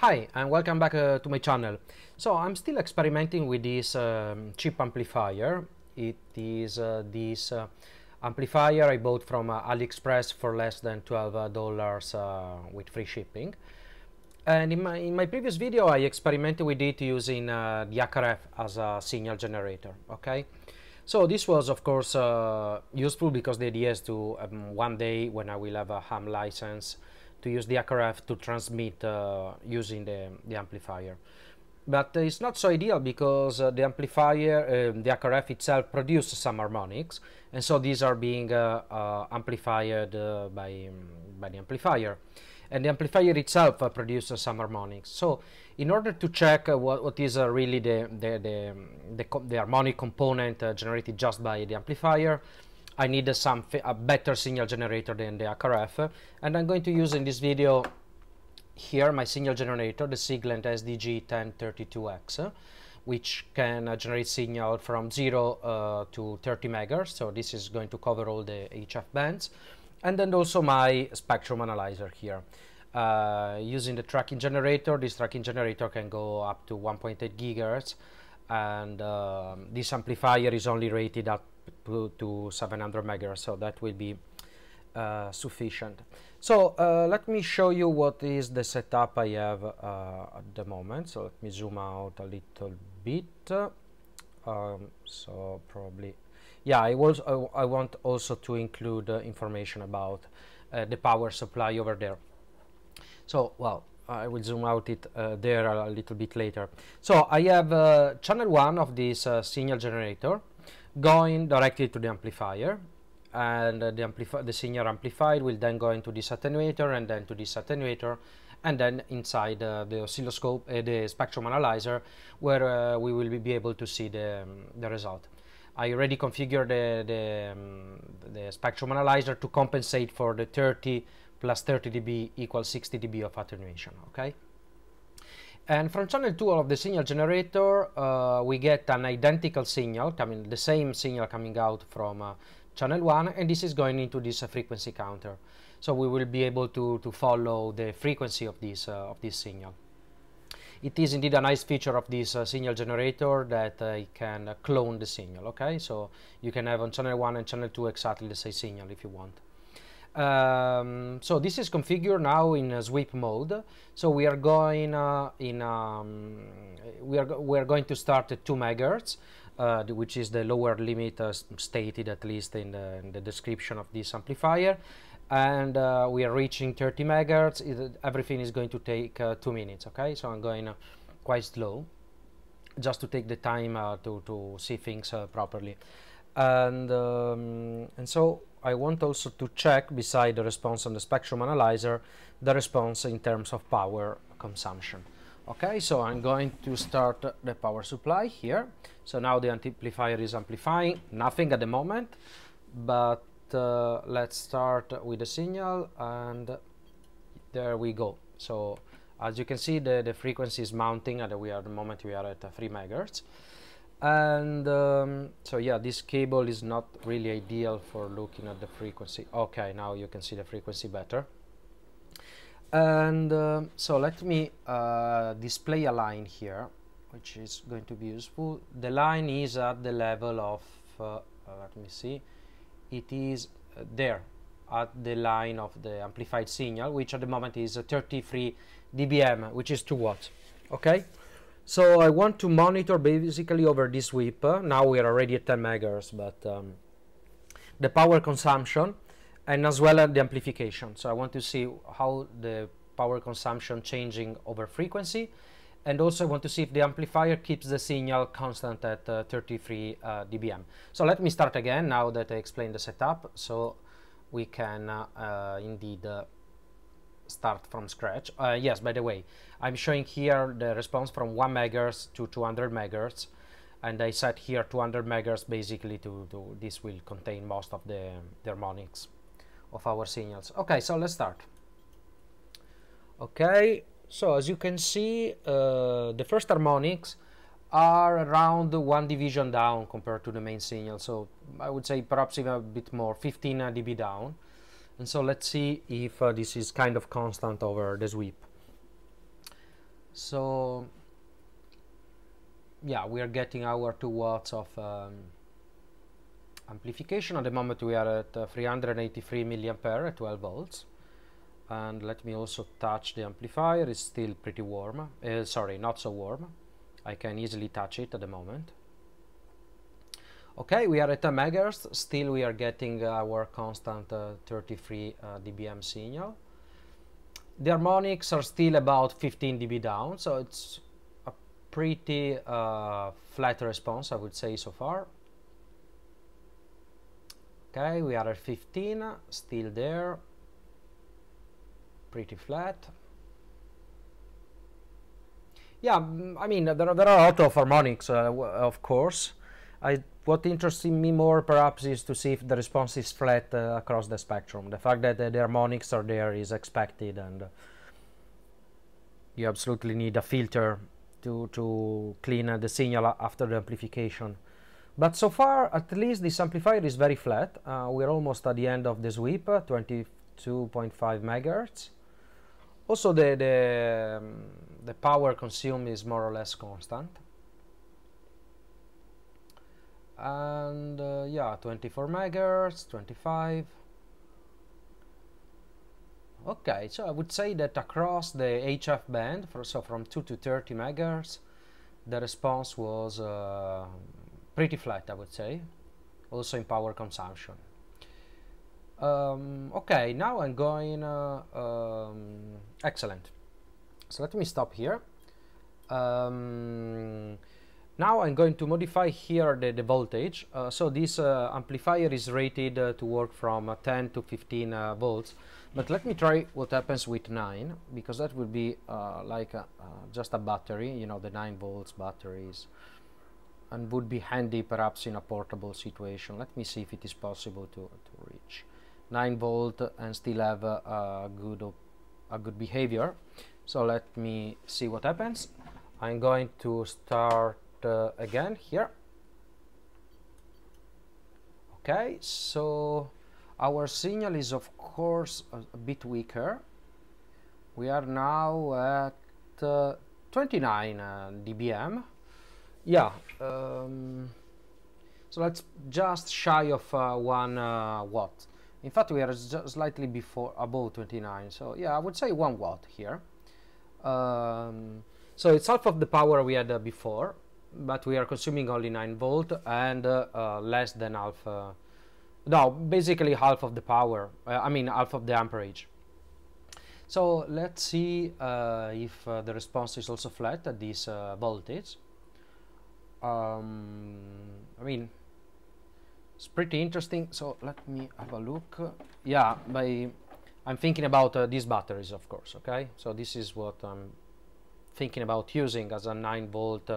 Hi and welcome back to my channel. So I'm still experimenting with this cheap amplifier. It is this amplifier I bought from AliExpress for less than $12 with free shipping. And in my previous video I experimented with it using the AKRF as a signal generator. Okay, so this was of course useful because the idea is to one day when I will have a ham license to use the AKRF to transmit using the amplifier. But it's not so ideal because the AKRF itself produces some harmonics, and so these are being amplified by the amplifier. And the amplifier itself produces some harmonics. So in order to check what is really the harmonic component generated just by the amplifier, I need a better signal generator than the AKRF, and I'm going to use in this video here my signal generator, the Siglent SDG 1032X, which can generate signal from 0 to 30 megahertz. So this is going to cover all the HF bands, and then also my spectrum analyzer here. Using the tracking generator, this tracking generator can go up to 1.8 gigahertz, and this amplifier is only rated at to 700 megahertz, so that will be sufficient. So let me show you what is the setup I have at the moment. So let me zoom out a little bit. So probably, yeah, I want also to include information about the power supply over there. So well, I will zoom out it there a little bit later. So I have channel 1 of this signal generator going directly to the amplifier, and the signal amplified will then go into this attenuator, and then to this attenuator, and then inside the oscilloscope, the spectrum analyzer, where we will be able to see the result. I already configured the spectrum analyzer to compensate for the 30 plus 30 dB equals 60 dB of attenuation. Okay. And from channel 2 of the signal generator, we get an identical signal, the same signal coming out from channel 1, and this is going into this frequency counter. So we will be able to follow the frequency of this signal. It is indeed a nice feature of this signal generator that it can clone the signal, okay? So you can have on channel 1 and channel 2 exactly the same signal if you want. So this is configured now in sweep mode. So we are going we are going to start at 2 megahertz, which is the lower limit stated at least in the description of this amplifier, and we are reaching 30 megahertz. Everything is going to take 2 minutes. Okay, so I'm going quite slow, just to take the time to see things properly, and so. I want also to check, beside the response on the spectrum analyzer, the response in terms of power consumption. Okay, so I'm going to start the power supply here. So now the amplifier is amplifying, nothing at the moment, but let's start with the signal, and there we go. So as you can see, the frequency is mounting, and we are, at the moment we are at 3 megahertz. And so yeah, this cable is not really ideal for looking at the frequency. Okay, now you can see the frequency better. And so let me display a line here, which is going to be useful. The line is at the level of let me see, it is there at the line of the amplified signal, which at the moment is 33 dBm, which is 2 watts. Okay, so I want to monitor basically over this sweep. Now we are already at 10 megahertz, but the power consumption, and as well as the amplification. So I want to see how the power consumption changing over frequency, and also I want to see if the amplifier keeps the signal constant at 33 dBm. So let me start again now that I explained the setup, so we can indeed start from scratch. Yes, by the way, I'm showing here the response from 1 megahertz to 200 megahertz, and I set here 200 megahertz basically to this will contain most of the harmonics of our signals. Okay, so let's start. Okay, so as you can see, the first harmonics are around 1 division down compared to the main signal, so I would say perhaps even a bit more, 15 dB down. And so let's see if this is kind of constant over the sweep. So yeah, we are getting our 2 watts of amplification. At the moment we are at 383 milliampere at 12 volts. And let me also touch the amplifier. It's still pretty warm, sorry, not so warm. I can easily touch it at the moment. Okay, we are at 10 megahertz. Still we are getting our constant 33 dBm signal. The harmonics are still about 15 dB down, so it's a pretty flat response, I would say, so far. Okay, we are at 15, still there, pretty flat. Yeah, I mean, there are a lot of harmonics, of course. What interests me more perhaps is to see if the response is flat across the spectrum. The fact that the harmonics are there is expected, and you absolutely need a filter to clean the signal after the amplification. But so far, at least this amplifier is very flat. We're almost at the end of the sweep, 22.5 megahertz. Also the power consumed is more or less constant. And yeah, 24 megahertz, 25. Okay, so I would say that across the HF band, so from 2 to 30 megahertz, the response was pretty flat, I would say, also in power consumption. Okay, now I'm going excellent. So let me stop here. Now I'm going to modify here the voltage. So this amplifier is rated to work from 10 to 15 volts, but let me try what happens with 9, because that would be like just a battery, you know, the 9 volts batteries, and would be handy perhaps in a portable situation. Let me see if it is possible to reach 9 volt and still have a good behavior. So let me see what happens. I'm going to start again here. Okay, so our signal is of course a bit weaker. We are now at 29 dBm. Yeah, so that's just shy of 1 watt. In fact, we are just slightly above 29, so yeah, I would say 1 watt here. So it's half of the power we had before, but we are consuming only 9 volt and less than half, no, basically half of the power, I mean half of the amperage. So let's see if the response is also flat at this voltage. I mean, it's pretty interesting, so let me have a look. Yeah, I'm thinking about these batteries, of course. Okay, so this is what I'm thinking about using as a 9 volt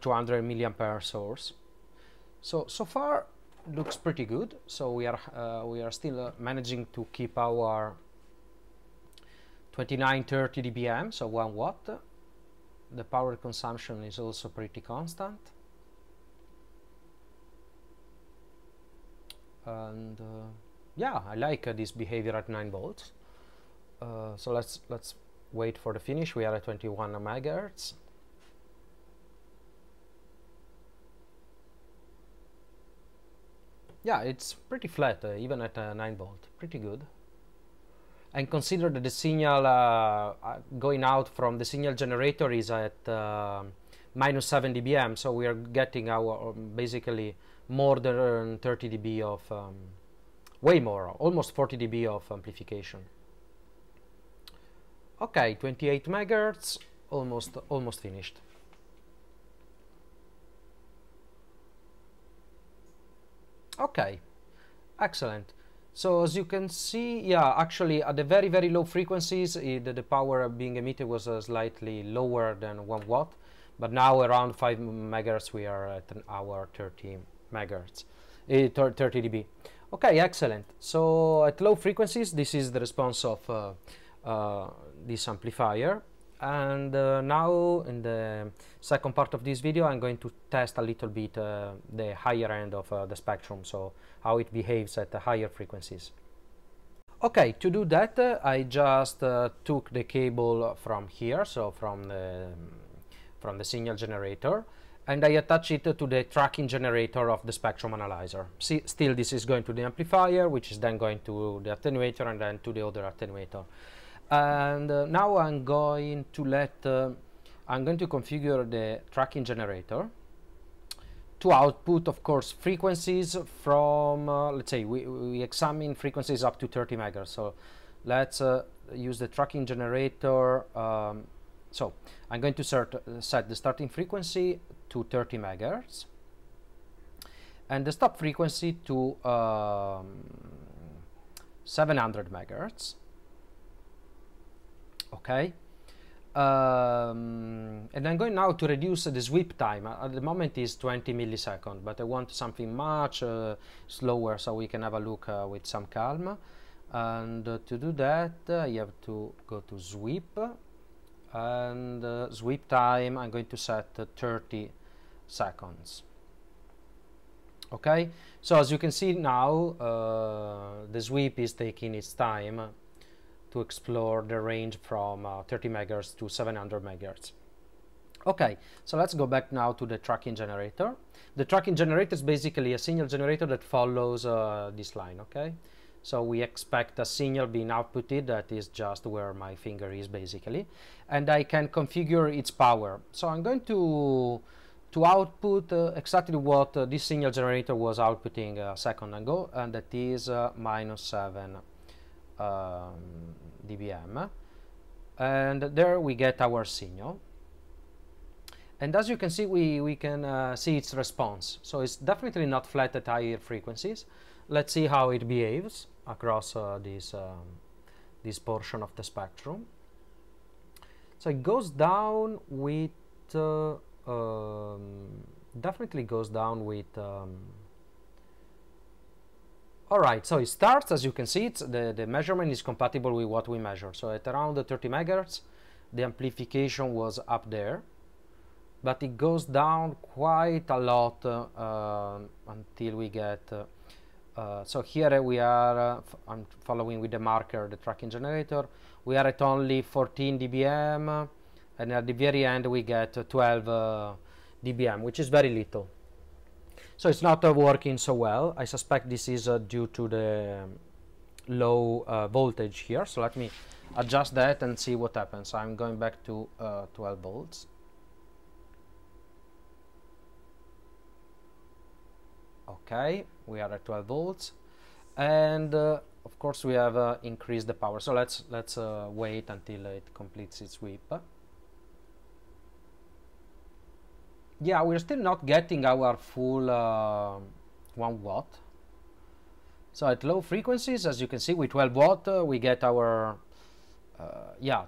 200 milliampere source. So far looks pretty good. So we are still managing to keep our 2930 dBm, so 1 watt. The power consumption is also pretty constant. And yeah, I like this behavior at 9 volts. So let's wait for the finish. We are at 21 megahertz. Yeah, it's pretty flat, even at 9 volt, pretty good. And consider that the signal going out from the signal generator is at minus 7 dBm, so we are getting our basically more than 30 dB of, way more, almost 40 dB of amplification. Okay, 28 megahertz, almost finished. Okay, excellent. So as you can see, yeah, actually at the very low frequencies, the power being emitted was slightly lower than 1 watt, but now around 5 megahertz we are at an hour 30 megahertz, 30 dB. Okay, excellent. So at low frequencies, this is the response of this amplifier. And now in the second part of this video, I'm going to test a little bit the higher end of the spectrum, so how it behaves at the higher frequencies. Okay, to do that I just took the cable from here, so from the signal generator, and I attach it to the tracking generator of the spectrum analyzer. Still this is going to the amplifier, which is then going to the attenuator and then to the other attenuator. And now I'm going to configure the tracking generator to output, of course, frequencies from, let's say, we examine frequencies up to 30 megahertz. So let's use the tracking generator. So I'm going to set the starting frequency to 30 megahertz and the stop frequency to 700 megahertz. Okay. And I'm going now to reduce the sweep time. At the moment is 20 milliseconds, but I want something much slower, so we can have a look with some calm. And to do that, you have to go to sweep, and sweep time I'm going to set 30 seconds. Okay, so as you can see now, the sweep is taking its time to explore the range from 30 megahertz to 700 megahertz. Okay, so let's go back now to the tracking generator. The tracking generator is basically a signal generator that follows this line, okay? So we expect a signal being outputted that is just where my finger is, basically, and I can configure its power. So I'm going to output exactly what this signal generator was outputting a second ago, and that is -7. dBm, and there we get our signal, and as you can see we can see its response. So it's definitely not flat at higher frequencies. Let's see how it behaves across this portion of the spectrum. So it goes down with definitely goes down with Alright, so it starts, as you can see, it's the measurement is compatible with what we measure. So at around 30 megahertz, the amplification was up there, but it goes down quite a lot until we get... so here we are, I'm following with the marker, the tracking generator. We are at only 14 dBm, and at the very end we get 12 dBm, which is very little. So it's not working so well. I suspect this is due to the low voltage here. So let me adjust that and see what happens. I'm going back to 12 volts. Okay, we are at 12 volts, and of course we have increased the power. So let's wait until it completes its sweep. Yeah, we're still not getting our full 1 watt. So at low frequencies, as you can see, with 12 watt we get our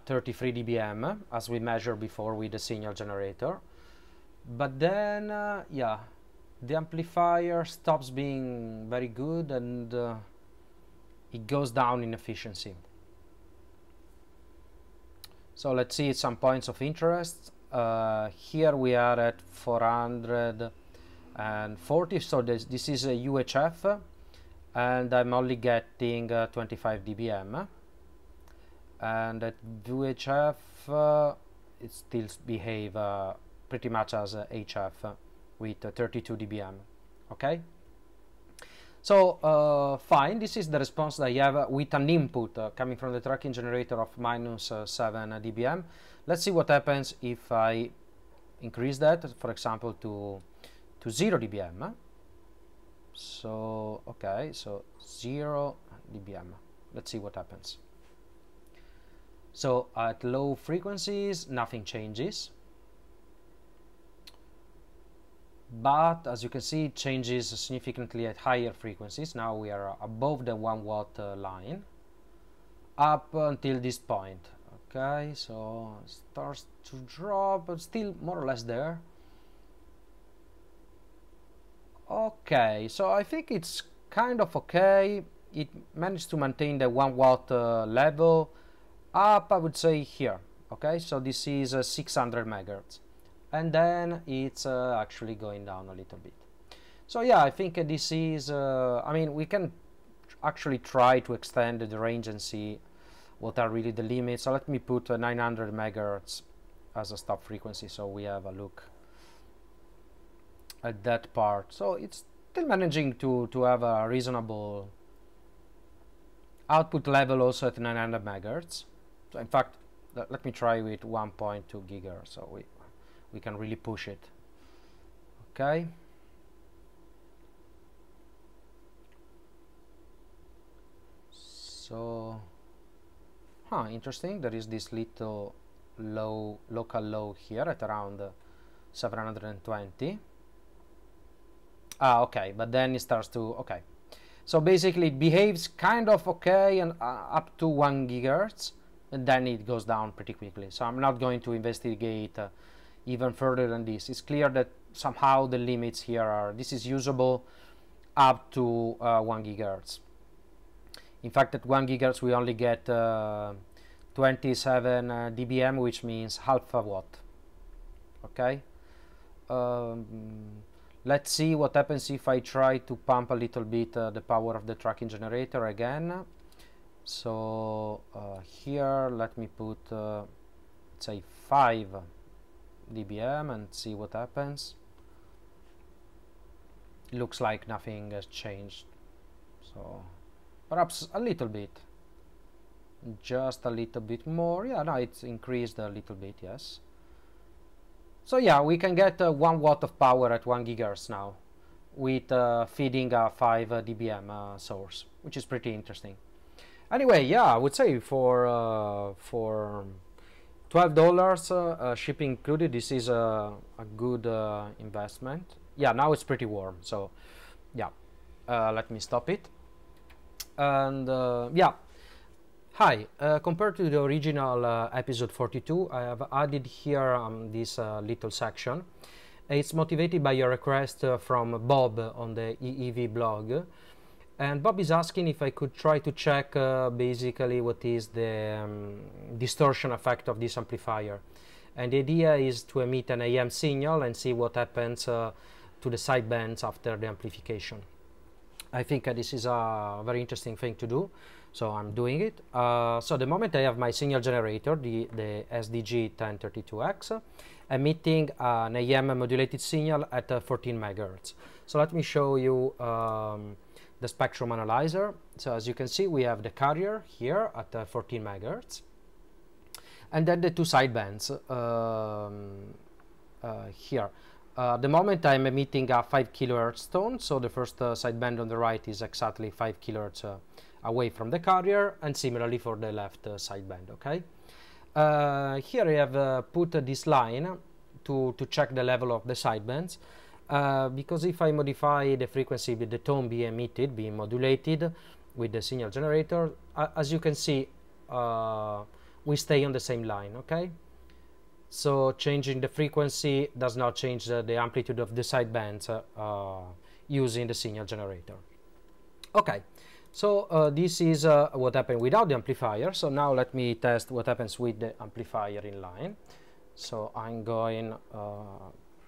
33 dBm as we measured before with the signal generator. But then yeah, the amplifier stops being very good, and it goes down in efficiency. So let's see some points of interest. Here we are at 440, so this is a UHF, and I'm only getting 25 dBm, and at UHF it still behave pretty much as HF with 32 dBm. Okay, so fine, this is the response that I have with an input coming from the tracking generator of -7 dBm. Let's see what happens if I increase that, for example, to 0 dBm. So, okay, so 0 dBm. Let's see what happens. So at low frequencies, nothing changes. But as you can see, it changes significantly at higher frequencies. Now we are above the 1 watt line up until this point. Okay, so it starts to drop, but still more or less there. Okay, so I think it's kind of okay. It managed to maintain the 1 watt level up, I would say, here. Okay, so this is 600 megahertz. And then it's actually going down a little bit. So yeah, I think this is, I mean, we can actually try to extend the range and see what are really the limits. So let me put 900 megahertz as a stop frequency, so we have a look at that part. So it's still managing to have a reasonable output level also at 900 megahertz. So in fact, let me try with 1.2 gigahertz, so we can really push it. Okay. So, interesting. There is this little low, local low here at around 720. Okay, but then it starts to, okay. So basically it behaves kind of okay and up to 1 gigahertz, and then it goes down pretty quickly. So I'm not going to investigate even further than this. It's clear that somehow the limits here are, this is usable up to 1 gigahertz. In fact, at 1 gigahertz we only get 27 dBm, which means half a watt. Okay. Let's see what happens if I try to pump a little bit the power of the tracking generator again. So here let me put let's say 5 dBm and see what happens. Looks like nothing has changed, so perhaps a little bit, just a little bit more. Yeah, no, it's increased a little bit, yes. So yeah, we can get 1 watt of power at 1 gigahertz now with feeding a 5 dBm source, which is pretty interesting. Anyway, yeah, I would say for $12 shipping included, this is a good investment. Yeah, now it's pretty warm, so yeah, let me stop it. And yeah, hi, compared to the original episode 42, I have added here this little section. It's motivated by a request from Bob on the EEV blog, and Bob is asking if I could try to check basically what is the distortion effect of this amplifier. And the idea is to emit an AM signal and see what happens to the sidebands after the amplification. I think this is a very interesting thing to do, so I'm doing it. So the moment I have my signal generator, the SDG 1032X, emitting an AM modulated signal at 14 megahertz. So let me show you the spectrum analyzer. So as you can see, we have the carrier here at 14 megahertz, and then the 2 sidebands here. The moment I'm emitting a 5 kilohertz tone, so the first sideband on the right is exactly 5 kilohertz away from the carrier, and similarly for the left sideband, okay? Here I have put this line to check the level of the sidebands, because if I modify the frequency with the tone being emitted, being modulated with the signal generator, as you can see, we stay on the same line, okay? So changing the frequency does not change the amplitude of the sidebands using the signal generator. Okay, so this is what happened without the amplifier. So now let me test what happens with the amplifier in line. So I'm going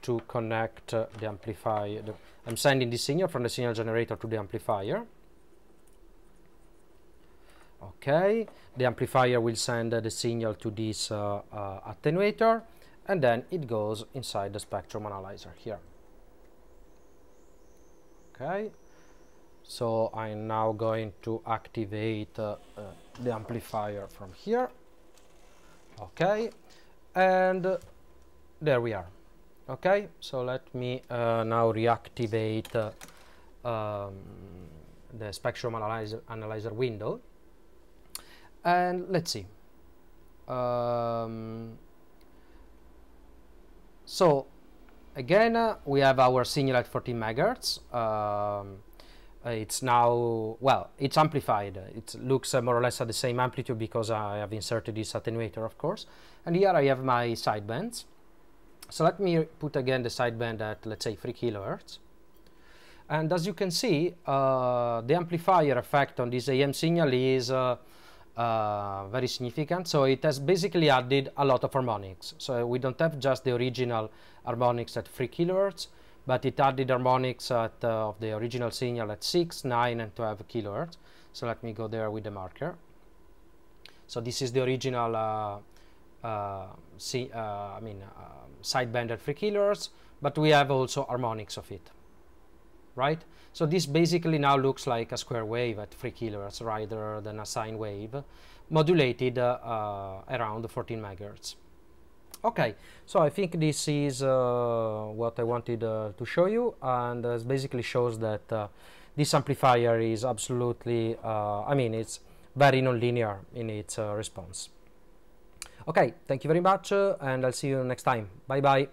to connect the amplifier. I'm sending the signal from the signal generator to the amplifier. Okay, the amplifier will send the signal to this attenuator, and then it goes inside the spectrum analyzer here. Okay, so I'm now going to activate the amplifier from here. Okay, and there we are. Okay, so let me now reactivate the spectrum analyzer window. And let's see. So again, we have our signal at 14 megahertz. It's now, well, it's amplified. It looks more or less at the same amplitude because I have inserted this attenuator, of course. And here I have my sidebands. So let me put again the sideband at, let's say, 3 kilohertz. And as you can see, the amplifier effect on this AM signal is very significant. So it has basically added a lot of harmonics. So we don't have just the original harmonics at 3 kilohertz, but it added harmonics at, of the original signal at 6, 9, and 12 kilohertz. So let me go there with the marker. So this is the original sidebanded free killers, but we have also harmonics of it, right? So this basically now looks like a square wave at free killers rather than a sine wave, modulated around 14 megahertz. Okay, so I think this is what I wanted to show you, and it basically shows that this amplifier is absolutely, it's very nonlinear in its response. Okay, thank you very much, and I'll see you next time. Bye bye.